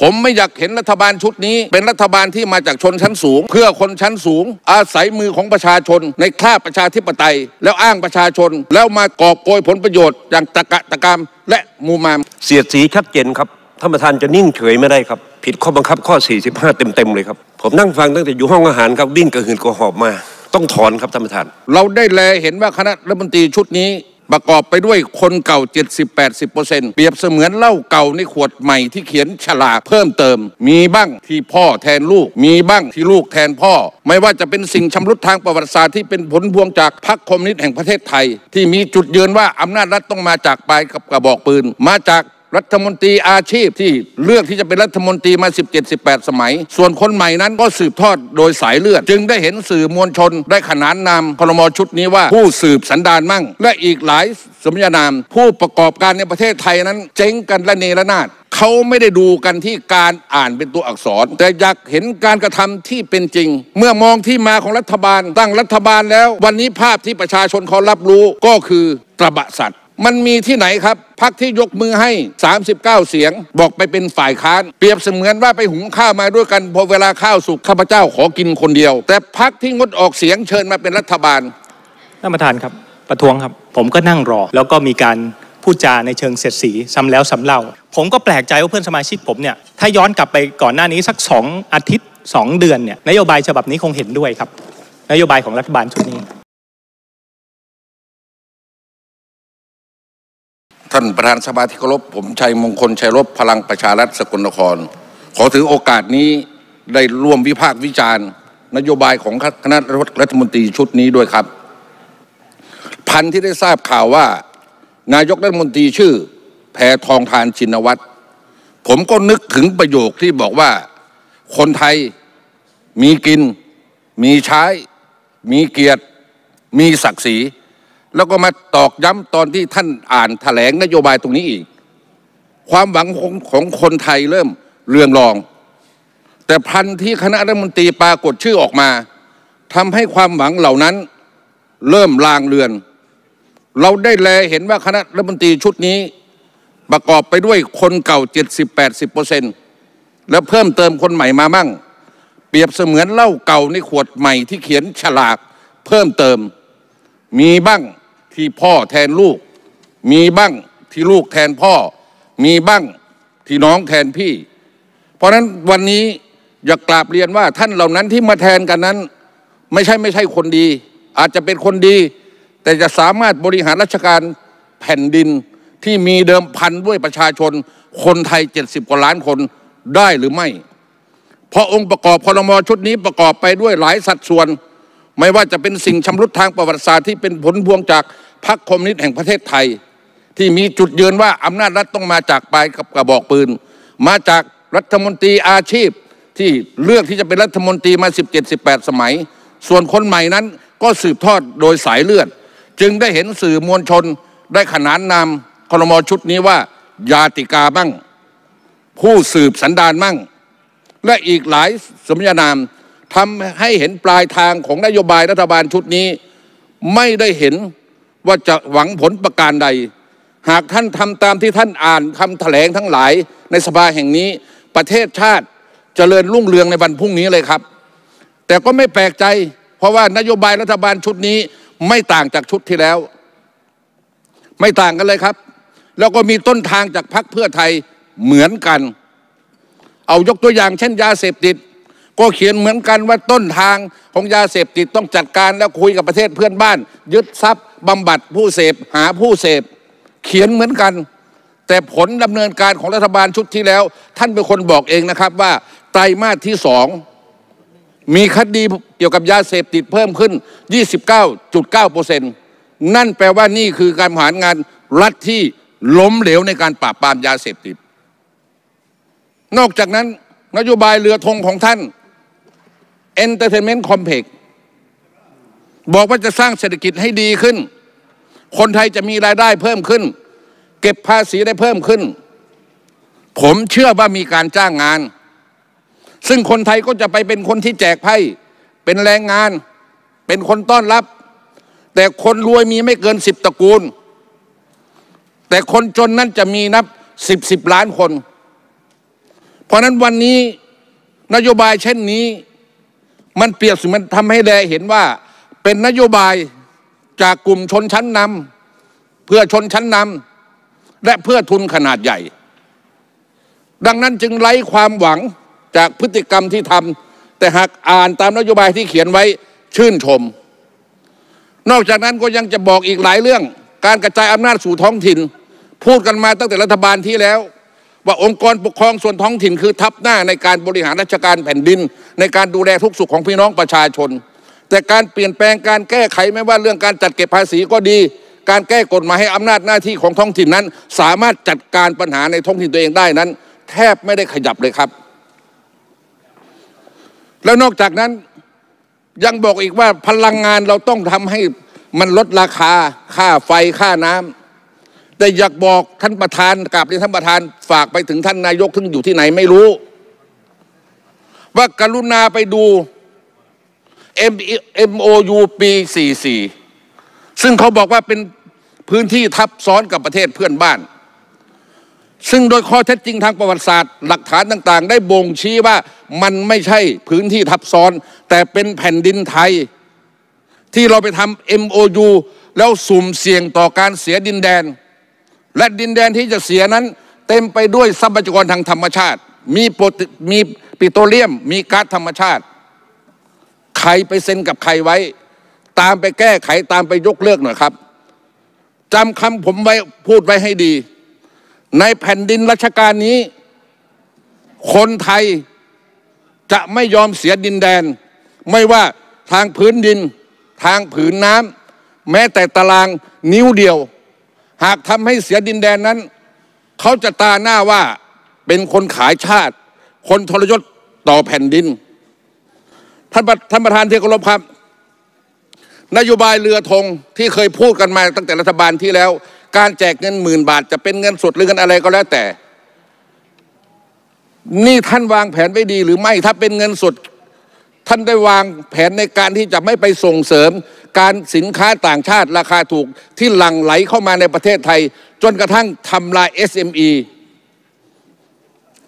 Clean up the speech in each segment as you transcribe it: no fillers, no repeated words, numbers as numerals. ผมไม่อยากเห็นรัฐบาลชุดนี้เป็นรัฐบาลที่มาจากชนชั้นสูงเพื่อคนชั้นสูงอาศัยมือของประชาชนในคราบประชาธิปไตยแล้วอ้างประชาชนแล้วมากอบโกยผลประโยชน์อย่างตะกะตะกามและมูมามเสียดสีชัดเจนครับท่านประธานจะนิ่งเฉยไม่ได้ครับผิดข้อบังคับข้อ45เต็มเลยครับผมนั่งฟังตั้งแต่อยู่ห้องอาหารครับวิ่งกระหืดกระหอบมาต้องถอนครับท่านประธานเราได้แลเห็นว่าคณะรัฐมนตรีชุดนี้ประกอบไปด้วยคนเก่า 70-80% เปรียบเสมือนเหล้าเก่าในขวดใหม่ที่เขียนฉลากเพิ่มเติมมีบ้างที่พ่อแทนลูกมีบ้างที่ลูกแทนพ่อไม่ว่าจะเป็นสิ่งชำรุดทางประวัติศาสตร์ที่เป็นผลพวงจากพรรคคอมมิวนิสต์แห่งประเทศไทยที่มีจุดยืนว่าอำนาจรัฐต้องมาจากปลายกระบอกปืนมาจากรัฐมนตรีอาชีพที่เลือกที่จะเป็นรัฐมนตรีมา 17-18 สมัยส่วนคนใหม่นั้นก็สืบทอดโดยสายเลือดจึงได้เห็นสื่อมวลชนได้ขนานนามพรมชุดนี้ว่าผู้สืบสันดานมั่งและอีกหลายสมญานามผู้ประกอบการในประเทศไทยนั้นเจ๊งกันละเนระนาดเขาไม่ได้ดูกันที่การอ่านเป็นตัวอักษรแต่อยากเห็นการกระทำที่เป็นจริงเมื่อมองที่มาของรัฐบาลตั้งรัฐบาลแล้ววันนี้ภาพที่ประชาชนเขารับรู้ก็คือตระบะสัตว์มันมีที่ไหนครับพรรคที่ยกมือให้39เสียงบอกไปเป็นฝ่ายค้านเปรียบเสมือนว่าไปหุงข้าวมาด้วยกันพอเวลาข้าวสุกข้าพเจ้าขอกินคนเดียวแต่พรรคที่งดออกเสียงเชิญมาเป็นรัฐบาลท่านประธานครับประท้วงครับผมก็นั่งรอแล้วก็มีการพูดจาในเชิงเสียดสีซ้ำแล้วซ้ำเล่าผมก็แปลกใจว่าเพื่อนสมาชิกผมเนี่ยถ้าย้อนกลับไปก่อนหน้านี้สัก2อาทิตย์2เดือนเนี่ยนโยบายฉบับนี้คงเห็นด้วยครับนโยบายของรัฐบาลชุดนี้ท่านประธานสภาที่เคารพผมชัยมงคลชัยรบพลังประชารัฐสกลนครขอถือโอกาสนี้ได้ร่วมวิพากษ์วิจารณ์นโยบายของคณะรัฐมนตรีชุดนี้ด้วยครับพันที่ได้ทราบข่าวว่านายกรัฐมนตรีชื่อแพทองทานชินวัตรผมก็นึกถึงประโยคที่บอกว่าคนไทยมีกินมีใช้มีเกียรติมีศักดิ์ศรีแล้วก็มาตอกย้ำตอนที่ท่านอ่านแถลงนโยบายตรงนี้อีกความหวังของคนไทยเริ่มเรืองรองแต่พันที่คณะรัฐมนตรีปรากฏชื่อออกมาทำให้ความหวังเหล่านั้นเริ่มลางเลือนเราได้แลเห็นว่าคณะรัฐมนตรีชุดนี้ประกอบไปด้วยคนเก่า 70-80% แล้วเพิ่มเติมคนใหม่มามั่งเปรียบเสมือนเหล้าเก่าในขวดใหม่ที่เขียนฉลากเพิ่มเติมมีบ้างที่พ่อแทนลูกมีบ้างที่ลูกแทนพ่อมีบ้างที่น้องแทนพี่เพราะฉะนั้นวันนี้อยากกราบเรียนว่าท่านเหล่านั้นที่มาแทนกันนั้นไม่ใช่คนดีอาจจะเป็นคนดีแต่จะสามารถบริหารราชการแผ่นดินที่มีเดิมพันด้วยประชาชนคนไทย70กว่าล้านคนได้หรือไม่เพราะองค์ประกอบครม.ชุดนี้ประกอบไปด้วยหลายสัดส่วนไม่ว่าจะเป็นสิ่งชำรุดทางประวัติศาสตร์ที่เป็นผลพวงจากพรรคคอมมิวนิสต์แห่งประเทศไทยที่มีจุดยืนว่าอำนาจรัฐต้องมาจากปลายกระบอกปืนมาจากรัฐมนตรีอาชีพที่เลือกที่จะเป็นรัฐมนตรีมา 17-18 สมัยส่วนคนใหม่นั้นก็สืบทอดโดยสายเลือดจึงได้เห็นสื่อมวลชนได้ขนานนามครม.ชุดนี้ว่ายาติกาบ้างผู้สืบสันดานบ้างและอีกหลายสมญานามทำให้เห็นปลายทางของนโยบายรัฐบาลชุดนี้ไม่ได้เห็นว่าจะหวังผลประการใดหากท่านทำตามที่ท่านอ่านคำแถลงทั้งหลายในสภาแห่งนี้ประเทศชาติเจริญรุ่งเรืองในวันพรุ่งนี้เลยครับแต่ก็ไม่แปลกใจเพราะว่านโยบายรัฐบาลชุดนี้ไม่ต่างจากชุดที่แล้วไม่ต่างกันเลยครับแล้วก็มีต้นทางจากพรรคเพื่อไทยเหมือนกันเอายกตัวอย่างเช่นยาเสพติดก็เขียนเหมือนกันว่าต้นทางของยาเสพติดต้องจัดการแล้วคุยกับประเทศเพื่อนบ้านยึดทรัพย์บำบัดผู้เสพหาผู้เสพเขียนเหมือนกันแต่ผลดำเนินการของรัฐบาลชุดที่แล้วท่านเป็นคนบอกเองนะครับว่าไตรมาสที่2มีคดีเกี่ยวกับยาเสพติดเพิ่มขึ้น 29.9% นั่นแปลว่านี่คือการบริหารงานรัฐที่ล้มเหลวในการปราบปรามยาเสพติดนอกจากนั้นนโยบายเรือธงของท่าน Entertainment Complex บอกว่าจะสร้างเศรษฐกิจให้ดีขึ้นคนไทยจะมีรายได้เพิ่มขึ้นเก็บภาษีได้เพิ่มขึ้นผมเชื่อว่ามีการจ้างงานซึ่งคนไทยก็จะไปเป็นคนที่แจกไพ่เป็นแรงงานเป็นคนต้อนรับแต่คนรวยมีไม่เกิน10ตระกูลแต่คนจนนั้นจะมีนับ10ล้านคน เพราะนั้นวันนี้นโยบายเช่นนี้มันเปรียบเสมือนทำให้แลเห็นว่าเป็นนโยบายจากกลุ่มชนชั้นนำเพื่อชนชั้นนำและเพื่อทุนขนาดใหญ่ดังนั้นจึงไร้ความหวังจากพฤติกรรมที่ทำแต่หากอ่านตามนโยบายที่เขียนไว้ชื่นชมนอกจากนั้นก็ยังจะบอกอีกหลายเรื่องการกระจายอำนาจสู่ท้องถิ่นพูดกันมาตั้งแต่รัฐบาลที่แล้วว่าองค์กรปกครองส่วนท้องถิ่นคือทับหน้าในการบริหารราชการแผ่นดินในการดูแลทุกสุขของพี่น้องประชาชนแต่การเปลี่ยนแปลงการแก้ไขไม่ว่าเรื่องการจัดเก็บภาษีก็ดีการแก้กฎหมายให้อำนาจหน้าที่ของท้องถิ่นนั้นสามารถจัดการปัญหาในท้องถิ่นตัวเองได้นั้นแทบไม่ได้ขยับเลยครับแล้วนอกจากนั้นยังบอกอีกว่าพลังงานเราต้องทำให้มันลดราคาค่าไฟค่าน้ำแต่อยากบอกท่านประธานกราบเรียนท่านประธานฝากไปถึงท่านนายกซึ่งอยู่ที่ไหนไม่รู้ว่ากรุณาไปดู MOU ปี 44ซึ่งเขาบอกว่าเป็นพื้นที่ทับซ้อนกับประเทศเพื่อนบ้านซึ่งโดยข้อเท็จจริงทางประวัติศาสตร์หลักฐานต่างๆได้บ่งชี้ว่ามันไม่ใช่พื้นที่ทับซ้อนแต่เป็นแผ่นดินไทยที่เราไปทำ MOU แล้วสุ่มเสี่ยงต่อการเสียดินแดนและดินแดนที่จะเสียนั้นเต็มไปด้วยทรัพยากรทางธรรมชาติมีปิโตรเลียมมีก๊าซธรรมชาติใครไปเซ็นกับใครไว้ตามไปแก้ไขตามไปยกเลิกหน่อยครับจำคำผมไว้พูดไว้ให้ดีในแผ่นดินรัชกาลนี้คนไทยจะไม่ยอมเสียดินแดนไม่ว่าทางพื้นดินทางผืนน้ำแม้แต่ตารางนิ้วเดียวหากทำให้เสียดินแดนนั้นเขาจะตาหน้าว่าเป็นคนขายชาติคนทรยศต่อแผ่นดินท่านประธานที่เคารพครับนโยบายเรือธงที่เคยพูดกันมาตั้งแต่รัฐบาลที่แล้วการแจกเงิน10,000 บาทจะเป็นเงินสดหรือเงินอะไรก็แล้วแต่นี่ท่านวางแผนไว้ดีหรือไม่ถ้าเป็นเงินสดท่านได้วางแผนในการที่จะไม่ไปส่งเสริมการสินค้าต่างชาติราคาถูกที่หลั่งไหลเข้ามาในประเทศไทยจนกระทั่งทำลาย SME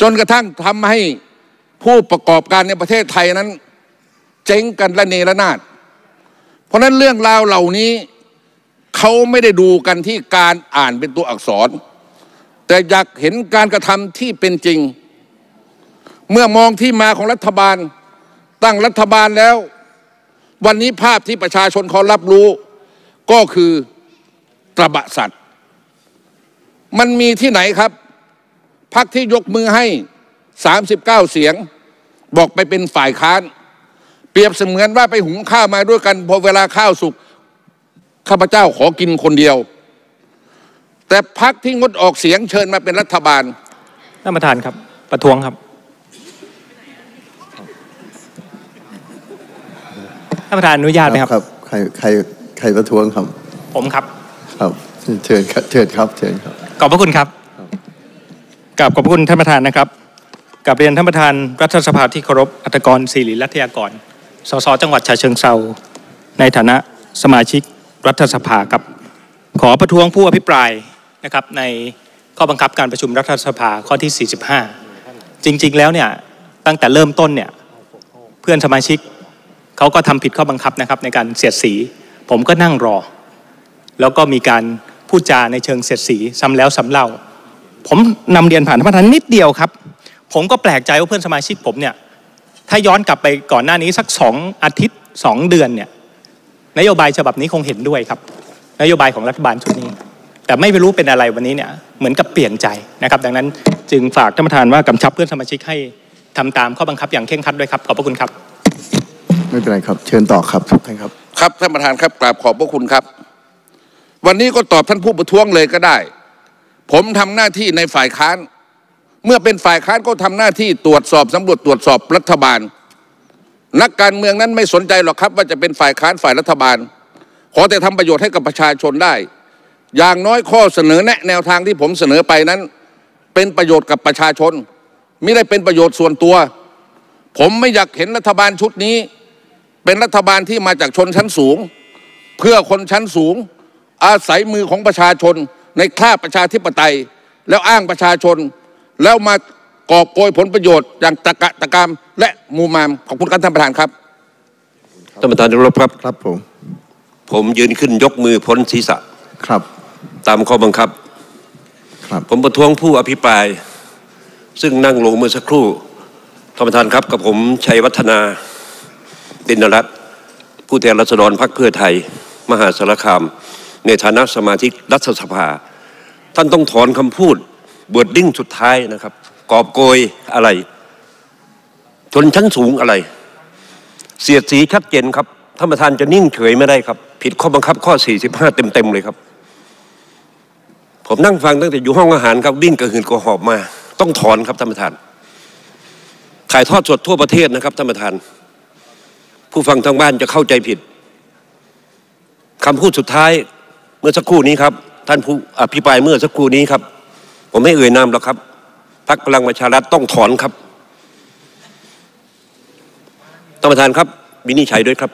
จนกระทั่งทำให้ผู้ประกอบการในประเทศไทยนั้นเจ๊งกันระเนระนาดเพราะนั้นเรื่องราวเหล่านี้เขาไม่ได้ดูกันที่การอ่านเป็นตัวอักษรแต่อยากเห็นการกระทำที่เป็นจริงเมื่อมองที่มาของรัฐบาลตั้งรัฐบาลแล้ววันนี้ภาพที่ประชาชนเขารับรู้ก็คือตระบะสัตว์มันมีที่ไหนครับพรรคที่ยกมือให้39เสียงบอกไปเป็นฝ่ายค้านเปรียบเสมือนว่าไปหุงข้าวมาด้วยกันพอเวลาข้าวสุกข้าพเจ้าขอกินคนเดียวแต่พรรคที่งดออกเสียงเชิญมาเป็นรัฐบาลท่านประธานครับประท้วงครับท่านประธานอนุญาตไหมครับใครประท้วงครับผมครับครับเชิญครับขอบพระคุณครับกราบขอบพระคุณท่านประธานนะครับกราบเรียนท่านประธานรัฐสภาที่เคารพอัฐกรศิริรัตยากรสสจังหวัดฉะเชิงเทราในฐานะสมาชิกรัฐสภาครับขอประท้วงผู้อภิปรายนะครับในข้อบังคับการประชุมรัฐสภาข้อที่45จริงๆแล้วเนี่ยตั้งแต่เริ่มต้นเนี่ยเพื่อนสมาชิกเขาก็ทำผิดข้อบังคับนะครับในการเสียดสีผมก็นั่งรอแล้วก็มีการพูดจาในเชิงเสียดสีซ้ำแล้วซ้ำเล่าผมนำเรียนผ่านท่านประธานนิดเดียวครับผมก็แปลกใจว่าเพื่อนสมาชิกผมเนี่ยถ้าย้อนกลับไปก่อนหน้านี้สัก2 อาทิตย์2 เดือนเนี่ยนโยบายฉบับนี้คงเห็นด้วยครับนโยบายของรัฐบาลชุดนี้แต่ไม่รู้เป็นอะไรวันนี้เนี่ยเหมือนกับเปลี่ยนใจนะครับดังนั้นจึงฝากท่านประธานว่ากำชับเพื่อนสมาชิกให้ทำตามข้อบังคับอย่างเคร่งครัดด้วยครับขอบพระคุณครับไม่เป็นไรครับเชิญต่อครับท่านครับครับท่านประธานครับกราบขอบพระคุณครับวันนี้ก็ตอบท่านผู้ประท้วงเลยก็ได้ผมทำหน้าที่ในฝ่ายค้านเมื่อเป็นฝ่ายค้านก็ทำหน้าที่ตรวจสอบสำรวจตรวจสอบรัฐบาลนักการเมืองนั้นไม่สนใจหรอกครับว่าจะเป็นฝ่ายค้านฝ่ายรัฐบาลขอแต่ทำประโยชน์ให้กับประชาชนได้อย่างน้อยข้อเสนอแนะแนวทางที่ผมเสนอไปนั้นเป็นประโยชน์กับประชาชนไม่ได้เป็นประโยชน์ส่วนตัวผมไม่อยากเห็นรัฐบาลชุดนี้เป็นรัฐบาลที่มาจากชนชั้นสูงเพื่อคนชั้นสูงอาศัยมือของประชาชนในคราบประชาธิปไตยแล้วอ้างประชาชนแล้วมา กอบโกยผลประโยชน์อย่างตะกะตะกามและมูมามขอบคุณครับท่านประธานครับท่านประธานที่เคารพครับครับผมยืนขึ้นยกมือพ้นศีรษะครับตามข้อบังคับครับผมประท้วงผู้อภิปรายซึ่งนั่งลงเมื่อสักครู่ท่านประธานครับกับผมชัยวัฒนาดินรัตน์ผู้แทนราษฎรพรรคเพื่อไทยมหาสารคามในฐานะสมาชิกรัฐสภาท่านต้องถอนคำพูดเบิร์ดดิ้งสุดท้ายนะครับกอบโกยอะไรชนชั้นสูงอะไรเสียดสีชัดเจนครับท่านประธานจะนิ่งเฉยไม่ได้ครับผิดข้อบังคับข้อ45เต็มเลยครับผมนั่งฟังตั้งแต่อยู่ห้องอาหารครับวิ่งกระหืดกระหอบมาต้องถอนครับท่านประธานถ่ายทอดสดทั่วประเทศนะครับท่านประธานผู้ฟังทางบ้านจะเข้าใจผิดคำพูดสุดท้ายเมื่อสักครู่นี้ครับท่านผู้อภิปรายเมื่อสักครู่นี้ครับผมไม่เอ่ยนามหรอกครับพรรคพลังประชารัฐต้องถอนครับท่านประธานครับวินิจฉัยด้วยครับ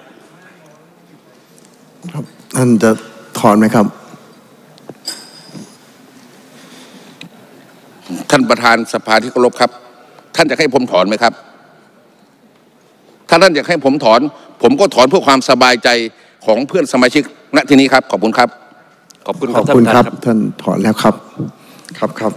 ครับท่านจะถอนไหมครับท่านประธานสภาที่เคารพครับท่านจะให้ผมถอนไหมครับถ้าท่านอยากให้ผมถอนผมก็ถอนเพื่อความสบายใจของเพื่อนสมาชิกณที่นี้ครับขอบคุณครับขอบคุณครับท่านถอนแล้วครับครับ